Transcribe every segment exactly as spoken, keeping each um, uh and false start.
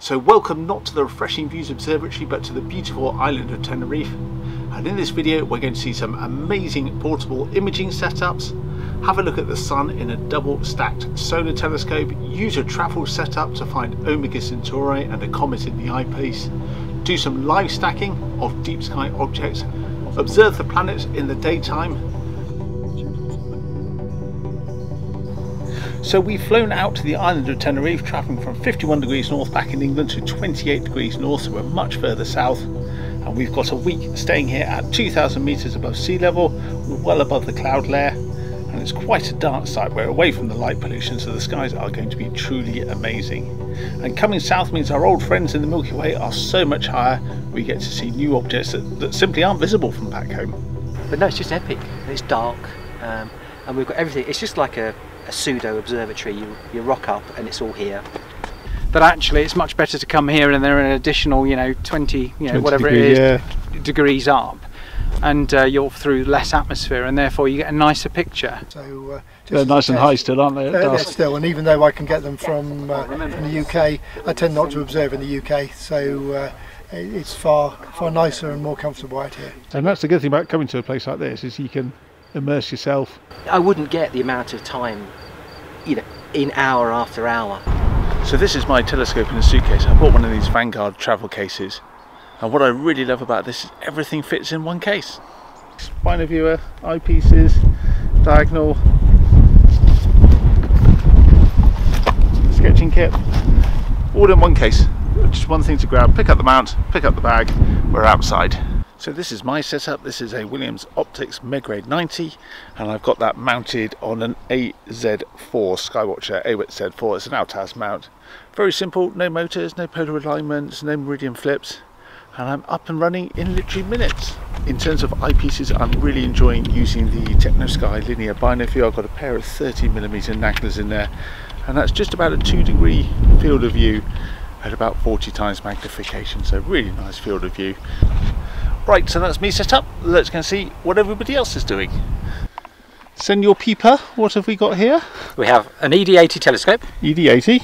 So welcome not to the Refreshing Views Observatory but to the beautiful island of Tenerife, and in this video we're going to see some amazing portable imaging setups, have a look at the sun in a double stacked solar telescope, use a travel setup to find Omega Centauri and a comet in the eyepiece, do some live stacking of deep sky objects, observe the planets in the daytime. So we've flown out to the island of Tenerife, travelling from fifty-one degrees north back in England to twenty-eight degrees north, so we're much further south, and we've got a week staying here at two thousand metres above sea level, well above the cloud layer, and it's quite a dark site. We're away from the light pollution, so the skies are going to be truly amazing. And coming south means our old friends in the Milky Way are so much higher, we get to see new objects that, that simply aren't visible from back home. But no, it's just epic. It's dark, um, and we've got everything. It's just like a A pseudo observatory. You, you rock up and it's all here, but actually it's much better to come here and there are an additional you know twenty you know twenty whatever degree, it is yeah. degrees up, and uh, you're through less atmosphere and therefore you get a nicer picture. So uh, they're nice and high still, aren't they? They're still, and even though I can get them from, uh, from the U K, I tend not to observe in the U K, so uh, it's far far nicer and more comfortable out here. And that's the good thing about coming to a place like this, is you can immerse yourself. I wouldn't get the amount of time, you know, in hour after hour. So this is my telescope in a suitcase. I bought one of these Vanguard travel cases, and what I really love about this is everything fits in one case. Spinal viewer, eyepieces, diagonal, sketching kit, all in one case. Just one thing to grab, pick up the mount, pick up the bag, we're outside. So this is my setup. This is a Williams Optics Megrade ninety, and I've got that mounted on an A Z four Skywatcher A Z four. It's an Altaz mount. Very simple, no motors, no polar alignments, no meridian flips, and I'm up and running in literally minutes. In terms of eyepieces, I'm really enjoying using the Technosky linear binocular view. I've got a pair of thirty millimeter Naglers in there, and that's just about a two degree field of view at about forty times magnification, so really nice field of view. Right, so that's me set up. Let's go and see what everybody else is doing. Senor Pipa, what have we got here? We have an E D eighty telescope. E D eighty.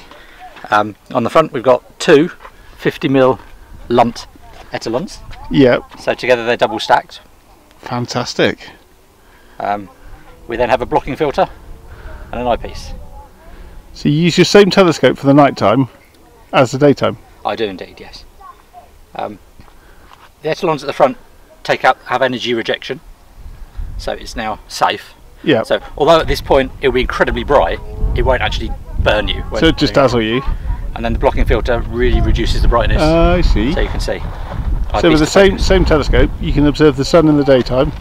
Um, on the front we've got two fifty millimeter Lunt etalons. Yeah. So together they're double stacked. Fantastic. Um, we then have a blocking filter and an eyepiece. So you use your same telescope for the night time as the daytime? I do indeed, yes. Um, The etalons at the front take up have energy rejection, so it's now safe. Yeah. So although at this point it'll be incredibly bright, it won't actually burn you. So it just dazzle you. And then the blocking filter really reduces the brightness. Uh, I see. So you can see. So with the same same telescope, you can observe the sun in the daytime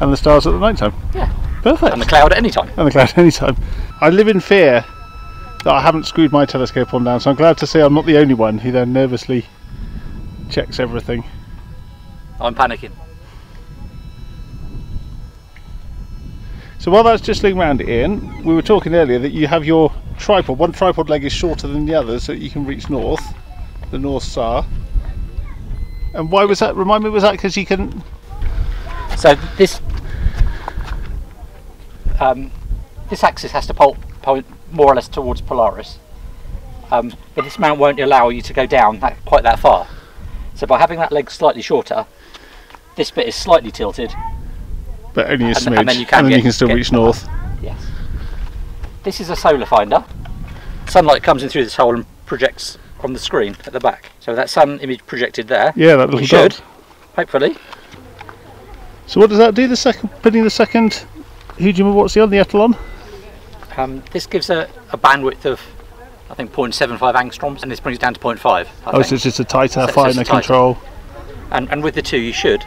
and the stars at the nighttime. Yeah. Perfect. And the cloud at any time. And the cloud at any time. I live in fear that I haven't screwed my telescope on down, so I'm glad to say I'm not the only one who then nervously checks everything. I'm panicking. So while that's just jiggling around, Ian, we were talking earlier that you have your tripod. One tripod leg is shorter than the other, so that you can reach north, the North Star. And why was that? Remind me, was that because you couldn't? So this um, this axis has to point more or less towards Polaris, um, but this mount won't allow you to go down that, quite that far. So by having that leg slightly shorter, this bit is slightly tilted, but only a and, smidge, and then you can, then get, you can still reach north. Yes. This is a solar finder. Sunlight comes in through this hole and projects on the screen at the back. So that sun image projected there. Yeah, that little dot. Hopefully. So what does that do? The second, putting the second Hujima-Watsi on the etalon. Um, this gives a, a bandwidth of, I think, zero point seven five angstroms, and this brings it down to zero point five. Oh, so it's just a tighter, finer control. And, and with the two, you should,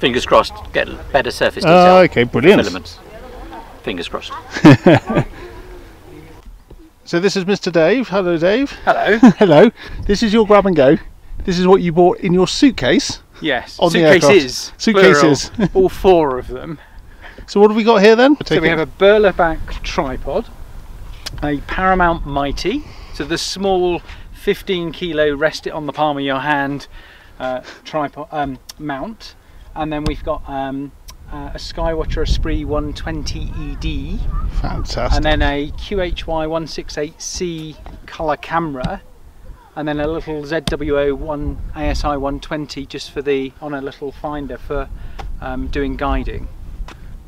fingers crossed, get better surface detail. Oh, okay, brilliant. Elements. Fingers crossed. So this is Mister Dave. Hello, Dave. Hello. Hello. This is your grab and go. This is what you bought in your suitcase. Yes. On suitcases. The suitcases. Plural, all four of them. So what have we got here then? So we have a Berlebach tripod, a Paramount MyT, so the small fifteen kilo rest it on the palm of your hand uh, tripod um, mount, and then we've got um, uh, a Skywatcher Esprit one twenty E D. Fantastic. And then a Q H Y one six eight C colour camera and then a little Z W O one A S I one twenty just for the, on a little finder for um, doing guiding.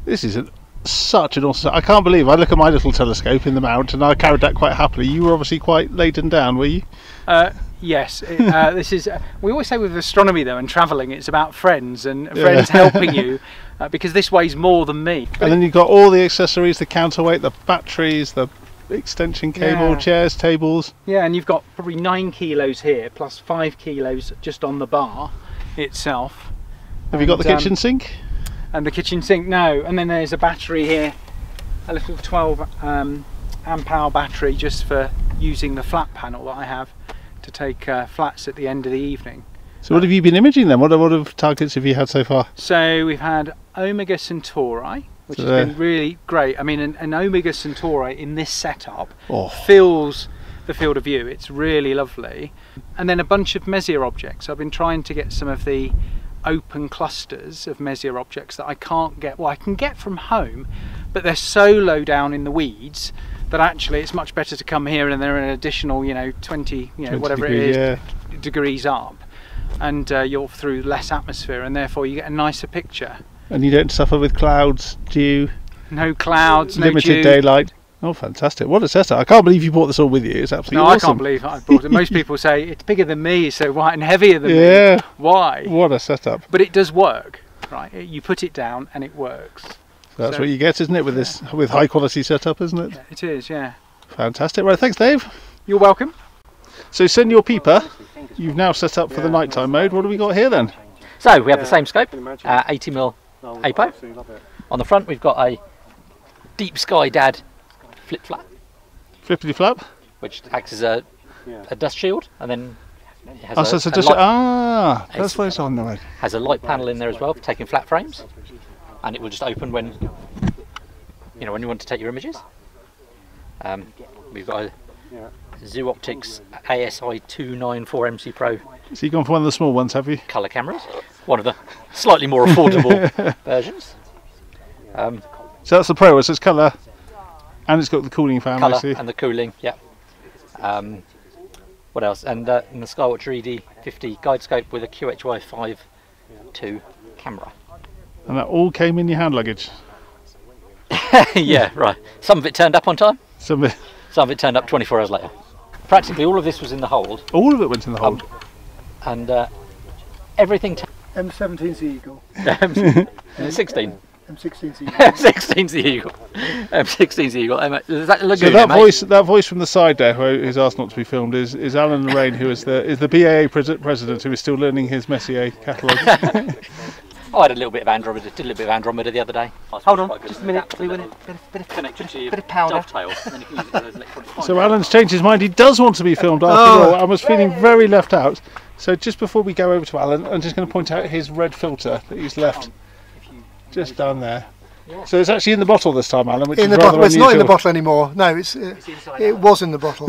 This is an, such an awesome, I can't believe I look at my little telescope in the mount and I carried that quite happily. You were obviously quite laden down, were you? Uh, Yes, it, uh, this is. Uh, we always say with astronomy though and travelling, it's about friends and friends yeah. helping you, uh, because this weighs more than me. And then you've got all the accessories, the counterweight, the batteries, the extension cable, yeah. chairs, tables. Yeah, and you've got probably nine kilos here plus five kilos just on the bar itself. Have and, you got the um, kitchen sink? And the kitchen sink, no. And then there's a battery here, a little twelve um, amp hour battery just for using the flat panel that I have. To take uh, flats at the end of the evening. So what have you been imaging then? What what of targets have you had so far? So we've had Omega Centauri, which so, has been really great. I mean, an, an Omega Centauri in this setup oh. fills the field of view. It's really lovely. And then a bunch of Messier objects. I've been trying to get some of the open clusters of Messier objects that I can't get. Well, I can get from home, but they're so low down in the weeds that actually it's much better to come here, and they're an additional, you know, twenty, you know, twenty whatever degree, it is, yeah. degrees up, and uh, you're through less atmosphere, and therefore you get a nicer picture. And you don't suffer with clouds, dew. No clouds, limited no limited daylight. Oh, fantastic! What a setup! I can't believe you brought this all with you. It's absolutely no, awesome. I can't believe I brought it. Most people say it's bigger than me, so why and heavier than yeah. me? Why? What a setup! But it does work, right? You put it down, and it works. That's so, what you get, isn't it, with this with high quality setup, isn't it? Yeah, it is, yeah. Fantastic. Right, thanks, Dave. You're welcome. So send your peeper. You've now set up for the nighttime mode. What do we got here then? So we have the same scope, uh, eighty millimeter A P O. On the front we've got a Deep Sky Dad flip-flap. Flippity flap? Which acts as a, a dust shield, and then it has oh, a, so it's a, a dust light, ah, that's why it's on the way. Has a light panel in there as well for taking flat frames. And it will just open when you know when you want to take your images. Um, we've got a Z W O Optics A S I two ninety-four M C Pro. So you've gone for one of the small ones, have you? Colour cameras, one of the slightly more affordable versions. Um, so that's the Pro, so it's colour, and it's got the cooling fan. Colour and the cooling, yeah. Um, what else? And, uh, and the Skywatcher E D fifty Guidescope with a Q H Y five point two camera. And that all came in your hand luggage? Yeah, right. Some of it turned up on time. Some of it, Some of it turned up twenty-four hours later. Practically all of this was in the hold. All of it went in the hold? Um, and uh, everything... M seventeen's the Eagle. M sixteen. M sixteen's the Eagle. M sixteen's the Eagle. M sixteen's the Eagle. That so that voice, that voice from the side there, who's asked not to be filmed, is, is Alan Lorraine, who is the, is the B A A pres president, who is still learning his Messier catalogue. Oh, I had a little bit of Andromeda, did a little bit of Andromeda the other day. Hold on, just a minute, bit of powder. So Alan's changed his mind, he does want to be filmed after oh. all. I was feeling very left out. So just before we go over to Alan, I'm just going to point out his red filter that he's left just down there. So it's actually in the bottle this time, Alan, which in is the rather bottle. It's unusual. Not in the bottle anymore, no, it's, uh, it's it was in the bottle.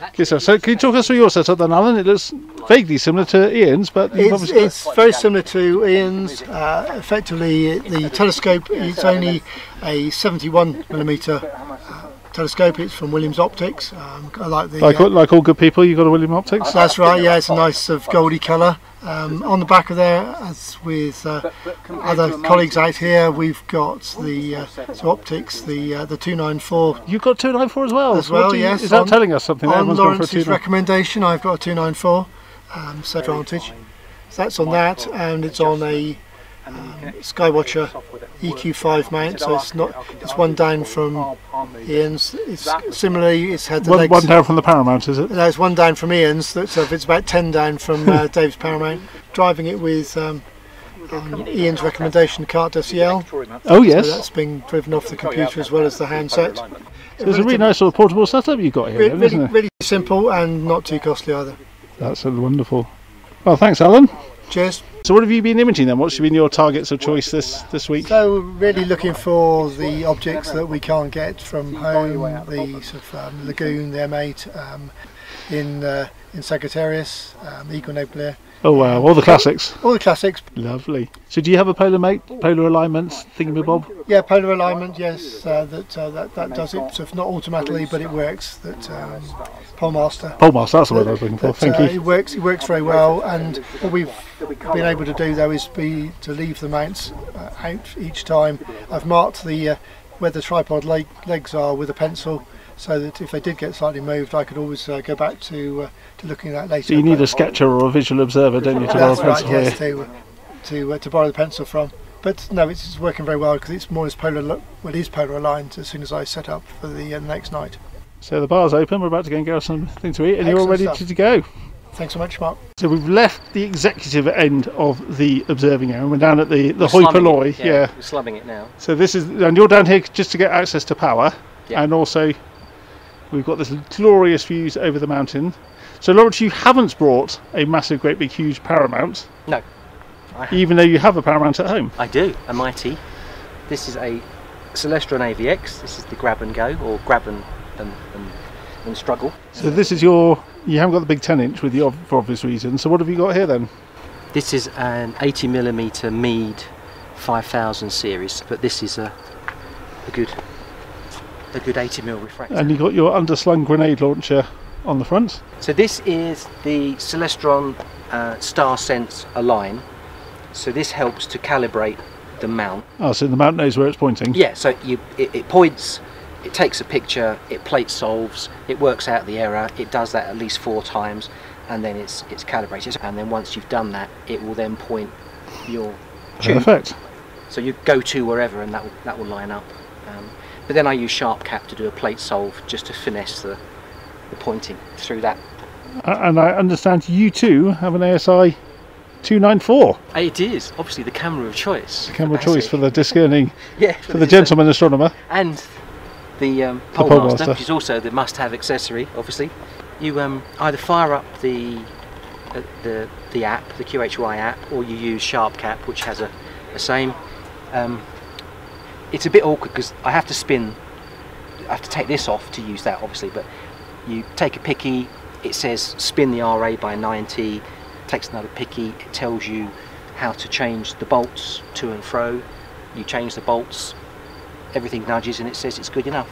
Okay, so, so can you talk us through your setup then, Alan? It looks vaguely similar to Ian's, but it's, it's very similar to Ian's. Uh, effectively, the telescope is only a seventy-one millimeter uh, telescope. It's from Williams Optics. Um, I like the like, uh, like all good people, you got a Williams Optics. That's right. Yeah, it's a nice of goldy colour. Um, on the back of there, as with uh, other colleagues out here, we've got the uh, so Optics, the uh, the two ninety-four. You've got two ninety-four as well? As well, you, yes. Is that on, telling us something? On Lawrence's recommendation, I've got a two ninety-four, um, so advantage. So that's on that, and it's on a um, Skywatcher E Q five mount, so it's not. It's one down from Ian's. It's similarly, it's had the one, legs. One down from the Paramount, is it? No, it's one down from Ian's. So it's about ten down from uh, Dave's Paramount. Driving it with um, um, Ian's recommendation, Carte de Ciel. Oh yes, so that's being driven off the computer as well as the handset. So it's a really nice sort of portable setup you've got here. Really, then, isn't it? Really simple and not too costly either. That's wonderful. Well, thanks, Alan. Cheers. So what have you been imaging then? What's been your targets of choice this, this week? So really looking for the objects that we can't get from home, the sort of um, lagoon, the M eight, um, in uh, in Sagittarius, um, Eagle Nebulae. Oh wow, all the classics. All the classics. Lovely. So do you have a polar mate, polar alignments thingamabob? Yeah, polar alignment, yes, uh, that, uh, that that does it, so if not automatically, but it works, that um, Polemaster. Polemaster, that's the word I was looking for, thank uh, you. It works, it works very well, and what we've been able to do though is be to leave the mounts uh, out each time. I've marked the uh, where the tripod leg, legs are with a pencil, so that if they did get slightly moved, I could always uh, go back to uh, to looking at that later. So you need a sketcher or a visual observer, don't you, to borrow the pencil? That's right, yes, to, to, uh, to borrow the pencil from. But no, it's, it's working very well because it's more as polar, well, it is polar aligned as soon as I set up for the uh, next night. So the bar's open, we're about to go and get something to eat, and you're all ready to, to go. Thanks so much, Mark. So we've left the executive end of the observing area. We're down at the, the Hoi Polloi. Yeah, yeah, we're slumming it now. So this is, and you're down here just to get access to power, yeah, and also we've got this glorious views over the mountain. So Lawrence, you haven't brought a massive, great big, huge Paramount. No. Even though you have a Paramount at home. I do, a MyT. This is a Celestron A V X. This is the grab and go, or grab and, and, and, and struggle. So this is your, you haven't got the big ten inch with you for obvious reasons. So what have you got here then? This is an eighty millimeter Meade five thousand series, but this is a, a good... a good eighty millimeter refractor. And you've got your underslung grenade launcher on the front. So this is the Celestron uh, Star Sense Align. So this helps to calibrate the mount. Oh, so the mount knows where it's pointing. Yeah, so you, it, it points, it takes a picture, it plate solves, it works out the error, it does that at least four times, and then it's, it's calibrated. And then once you've done that, it will then point your tube. Perfect. So you go to wherever and that will, that will line up. Um, But then I use SharpCap to do a plate solve just to finesse the, the pointing through that. And I understand you too have an A S I two ninety-four. It is, obviously the camera of choice. The camera of choice for the discerning, yeah, for the gentleman astronomer. And the, um, the Polemaster, which is also the must-have accessory, obviously. You um, either fire up the, uh, the, the app, the Q H Y app, or you use SharpCap, which has a, a same. Um, It's a bit awkward because I have to spin, I have to take this off to use that obviously, but you take a picky, it says spin the R A by ninety, takes another picky, it tells you how to change the bolts to and fro, you change the bolts, everything nudges and it says it's good enough.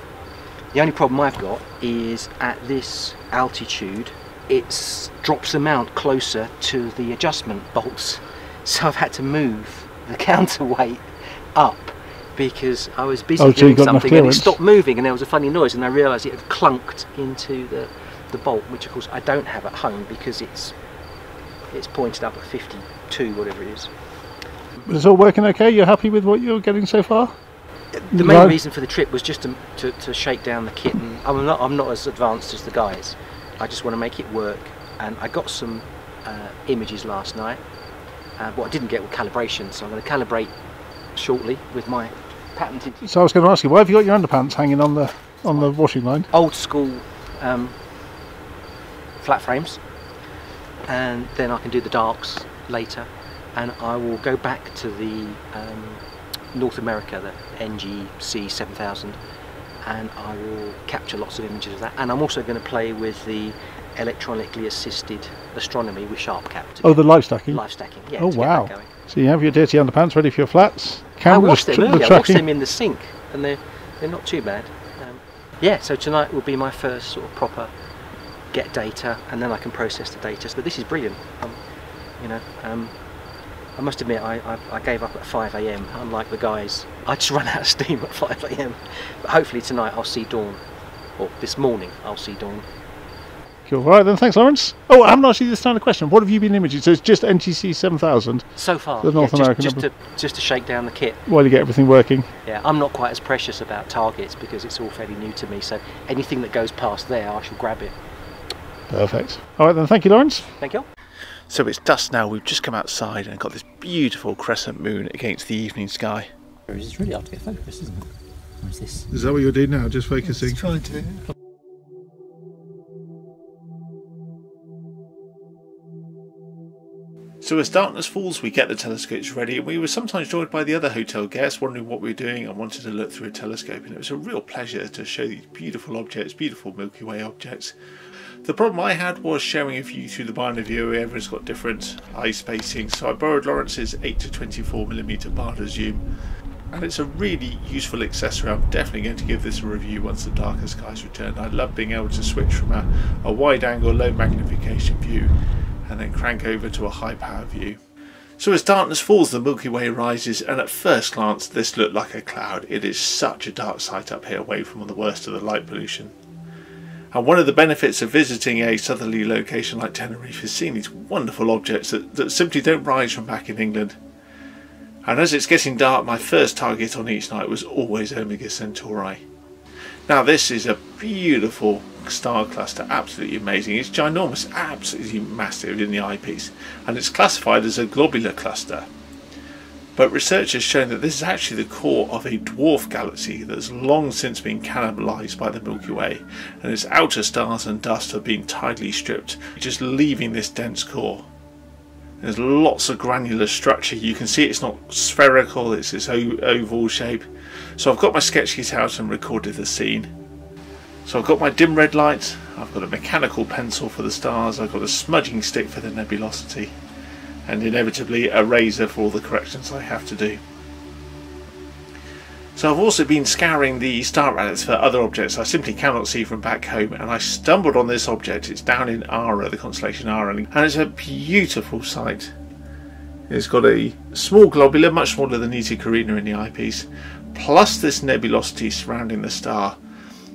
The only problem I've got is at this altitude, it drops the mount closer to the adjustment bolts, so I've had to move the counterweight up because I was busy oh, doing something and it stopped moving and there was a funny noise and I realised it had clunked into the, the bolt, which of course I don't have at home because it's it's pointed up at fifty-two, whatever it is. But it's all working okay? You're happy with what you're getting so far? The main no. reason for the trip was just to, to, to shake down the kit. And I'm, not, I'm not as advanced as the guys. I just want to make it work, and I got some uh, images last night. Uh, what I didn't get were calibration, so I'm going to calibrate shortly with my patented. So I was going to ask you, why have you got your underpants hanging on the on the washing line? Old school um, flat frames, and then I can do the darks later, and I will go back to the um, North America, the N G C seven thousand, and I will capture lots of images of that. And I'm also going to play with the electronically assisted astronomy with SharpCap. Oh, the live stacking. Live stacking. Yeah. Oh wow. So you have your dirty underpants ready for your flats. I washed them earlier. I washed them in the sink, and they're they're not too bad. Um, yeah. So tonight will be my first sort of proper get data, and then I can process the data. But this is brilliant. Um, you know, um, I must admit I, I I gave up at five A M Unlike the guys, I just ran out of steam at five A M But hopefully tonight I'll see dawn, or this morning I'll see dawn. Cool. Right then, thanks Lawrence. Oh, I haven't asked you this standard question. What have you been imaging? So it's just N G C seven thousand? So far, the North yeah, just, American just to, just to shake down the kit. While you get everything working. Yeah, I'm not quite as precious about targets because it's all fairly new to me, so anything that goes past there, I shall grab it. Perfect. All right then, thank you Lawrence. Thank you. So it's dusk now, we've just come outside and got this beautiful crescent moon against the evening sky. It's really hard to get focused, isn't it? Or is this? Is that what you're doing now, just focusing? Just trying to. So as darkness falls, we get the telescopes ready, and we were sometimes joined by the other hotel guests wondering what we were doing and wanted to look through a telescope, and it was a real pleasure to show these beautiful objects, beautiful Milky Way objects. The problem I had was sharing a view through the binder viewer. Everyone's got different eye spacing, so I borrowed Lawrence's eight to twenty-four millimeter binder zoom, and it's a really useful accessory. I'm definitely going to give this a review once the darker skies return. I love being able to switch from a, a wide angle, low magnification view and then crank over to a high power view. So as darkness falls, the Milky Way rises, and at first glance this looked like a cloud. It is such a dark sight up here, away from the worst of the light pollution. And one of the benefits of visiting a southerly location like Tenerife is seeing these wonderful objects that, that simply don't rise from back in England. And as it's getting dark, my first target on each night was always Omega Centauri. Now this is a beautiful star cluster, absolutely amazing. It's ginormous, absolutely massive in the eyepiece, and it's classified as a globular cluster. But research has shown that this is actually the core of a dwarf galaxy that's long since been cannibalised by the Milky Way, and its outer stars and dust have been tidally stripped, just leaving this dense core. There's lots of granular structure. You can see it's not spherical, it's this oval shape. So I've got my sketch kit out and recorded the scene. So I've got my dim red light, I've got a mechanical pencil for the stars, I've got a smudging stick for the nebulosity, and inevitably a razor for all the corrections I have to do. So I've also been scouring the star relics for other objects I simply cannot see from back home, and I stumbled on this object. It's down in Ara, the constellation Ara, and it's a beautiful sight. It's got a small globular, much smaller than Eta Carina in the eyepiece, plus this nebulosity surrounding the star.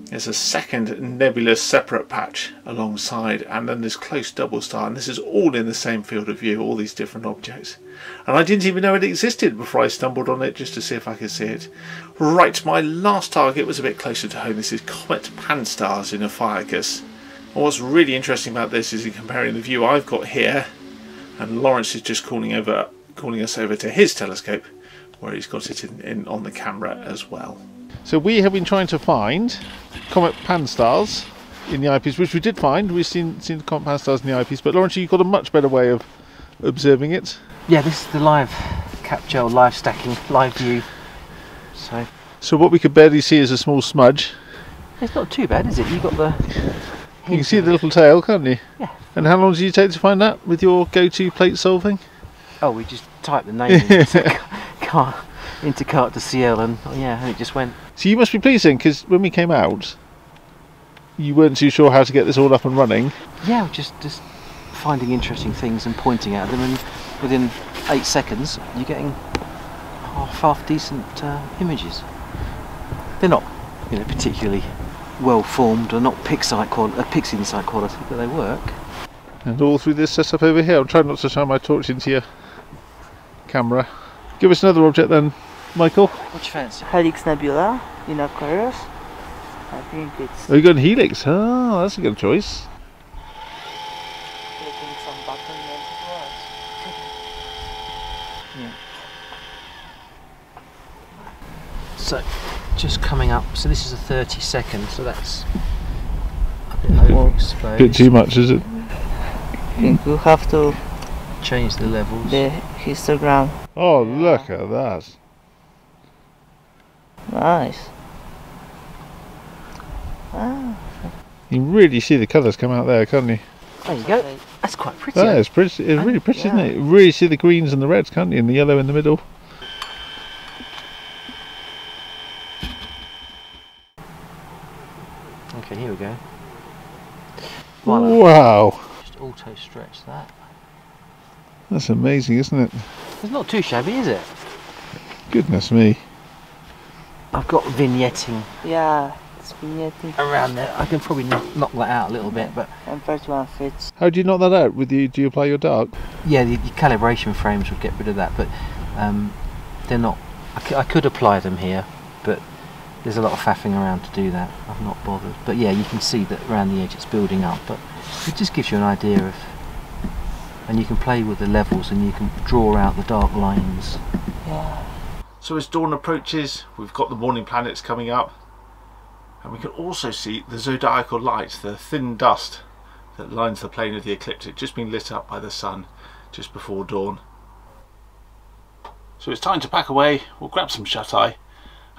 There's a second nebulous separate patch alongside, and then this close double star, and this is all in the same field of view, all these different objects. And I didn't even know it existed before I stumbled on it just to see if I could see it. Right, my last target was a bit closer to home. This is Comet Pan-Stars in Ophiuchus. And what's really interesting about this is in comparing the view I've got here, and Lawrence is just calling over, calling us over to his telescope, where he's got it in, in on the camera as well. So we have been trying to find Comet Pan-Stars in the eyepiece, which we did find. We've seen, seen the Comet Pan-Stars in the eyepiece, but Lawrence, you've got a much better way of observing it. Yeah, this is the live capture, live stacking, live view. So so what we could barely see is a small smudge. It's not too bad, is it? You've got the... You can see the little tail, can't you? Yeah. And how long did you take to find that with your go-to plate solving? Oh, we just typed the name in. Can't. Into Carte de Ciel, and yeah, and it just went. So you must be pleased then, because when we came out, you weren't too sure how to get this all up and running. Yeah, just just finding interesting things and pointing at them, and within eight seconds, you're getting half half decent uh, images. They're not, you know, particularly well formed, or not pixie quality, uh, pixie insight quality, but they work. And all through this setup over here. I'll try not to shine my torch into your camera. Give us another object then, Michael. What do you fancy? Helix Nebula in Aquarius. I think it's... Oh, you're going Helix? Ah, oh, that's a good choice. Yeah. So, just coming up, so this is a thirty second, so that's a bit overexposed. Bit too much, is it? I think we'll have to change the levels. The histogram. Oh, look at that. Nice. Ah. You really see the colours come out there, can't you? There you go. That's quite pretty. That is pretty. It's really pretty, yeah. Isn't it? You really see the greens and the reds, can't you? And the yellow in the middle. Okay, here we go. Voila. Wow. Just auto stretch that. That's amazing, isn't it? It's not too shabby, is it? Goodness me. I've got vignetting. Yeah, it's vignetting. Around there. I can probably knock, knock that out a little bit, but... And first one fits. How do you knock that out? With you, do you apply your dark? Yeah, the, the calibration frames would get rid of that, but um, they're not... I, c I could apply them here, but there's a lot of faffing around to do that. I've not bothered. But yeah, you can see that around the edge it's building up, but it just gives you an idea of... And you can play with the levels and you can draw out the dark lines. Yeah. So as dawn approaches, we've got the morning planets coming up, and we can also see the zodiacal light, the thin dust that lines the plane of the ecliptic, just been lit up by the sun just before dawn. So it's time to pack away. We'll grab some shut-eye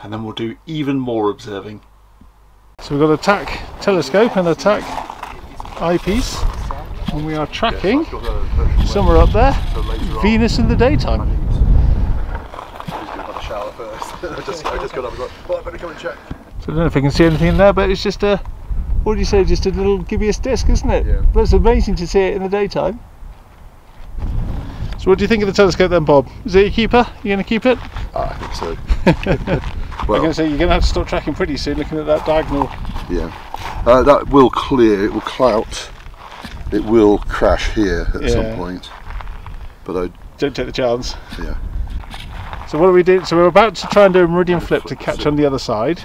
and then we'll do even more observing. So we've got a T A C telescope and a T A C eyepiece, and we are tracking somewhere up there Venus in the daytime. So I don't know if I can see anything in there, but it's just a, what do you say, just a little gibbous disc, isn't it? Yeah. But it's amazing to see it in the daytime. So what do you think of the telescope then, Bob? Is it a keeper? You're going to keep it? I think so. Well, I'm going to say you're going to have to stop tracking pretty soon, looking at that diagonal. Yeah, uh, that will clear, it will clout, it will crash here at yeah. some point. But I don't take the chance. Yeah. So what are we doing? So we're about to try and do a meridian flip to catch on the other side.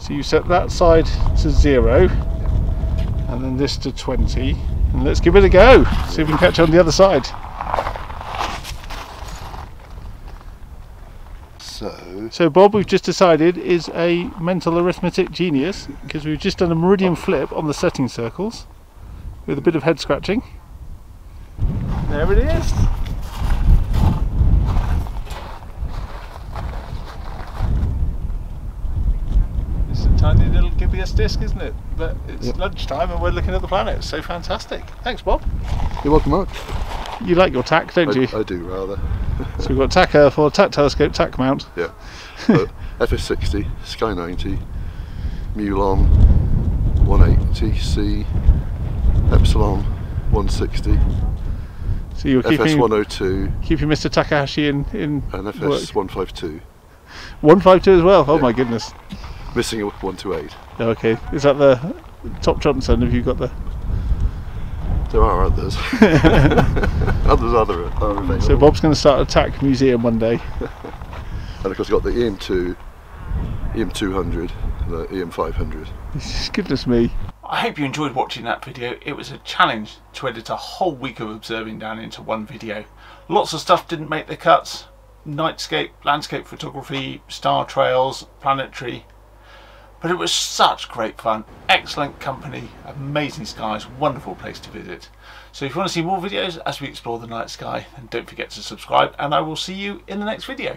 So you set that side to zero, and then this to twenty, and let's give it a go. See if we can catch on the other side. So, so Bob, we've just decided, is a mental arithmetic genius, because we've just done a meridian flip on the setting circles with a bit of head scratching. There it is. Tiny little gibbous disc, isn't it? But it's yep. lunchtime and we're looking at the planet. So fantastic. Thanks, Bob. You're welcome, Mark. You like your tack, don't I, you? I do, rather. So we've got tack Earth or tack telescope, tack mount. Yeah. So F S sixty, Sky ninety, Mulon one eighty, C, Epsilon one sixty. So you're keeping F S one oh two. Keeping Mister Takahashi in, in and F S one fifty-two. one fifty-two as well? Oh yeah. My goodness. Missing a one two eight. Okay, is that the top Johnson? Have you got the? There are others. others are there. Are so Bob's going to start a tack museum one day. And of course, you've got the E M two, E M two hundred, the E M five hundred. Goodness me. I hope you enjoyed watching that video. It was a challenge to edit a whole week of observing down into one video. Lots of stuff didn't make the cuts. Nightscape, landscape photography, star trails, planetary. But it was such great fun, excellent company, amazing skies, wonderful place to visit. So if you want to see more videos as we explore the night sky, then don't forget to subscribe, and I will see you in the next video.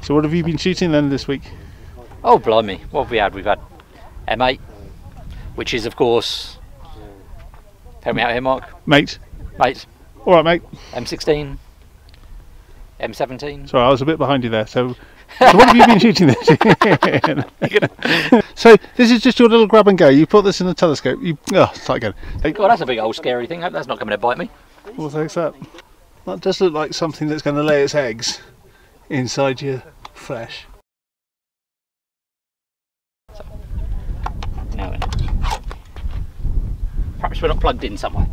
So what have you been shooting then this week? Oh blimey, what have we had? We've had M eight, which is of course, help me out here Mark. Mate. Mate. Alright mate. M sixteen, M seventeen. Sorry, I was a bit behind you there. So. So what have you been shooting this? So this is just your little grab and go. You put this in the telescope. You oh, start again. Hey. God, that's a big old scary thing. I hope that's not coming to bite me. What the heck's that? That does look like something that's going to lay its eggs inside your flesh. So, now then. Perhaps we're not plugged in somewhere.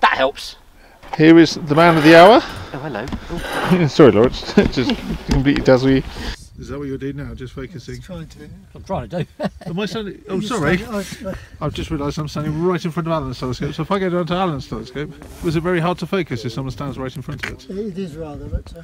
That helps. Here is the man of the hour. Oh, hello. Oh. Sorry, Lawrence, just completely dazzle you. Is that what you're doing now? Just focusing? I'm trying to. I'm trying to do. Am I standing? Oh, sorry. Standing? I've just realised I'm standing right in front of Alan's telescope. So if I go down to Alan's telescope, was it very hard to focus if someone stands right in front of it? It is rather, but. Uh...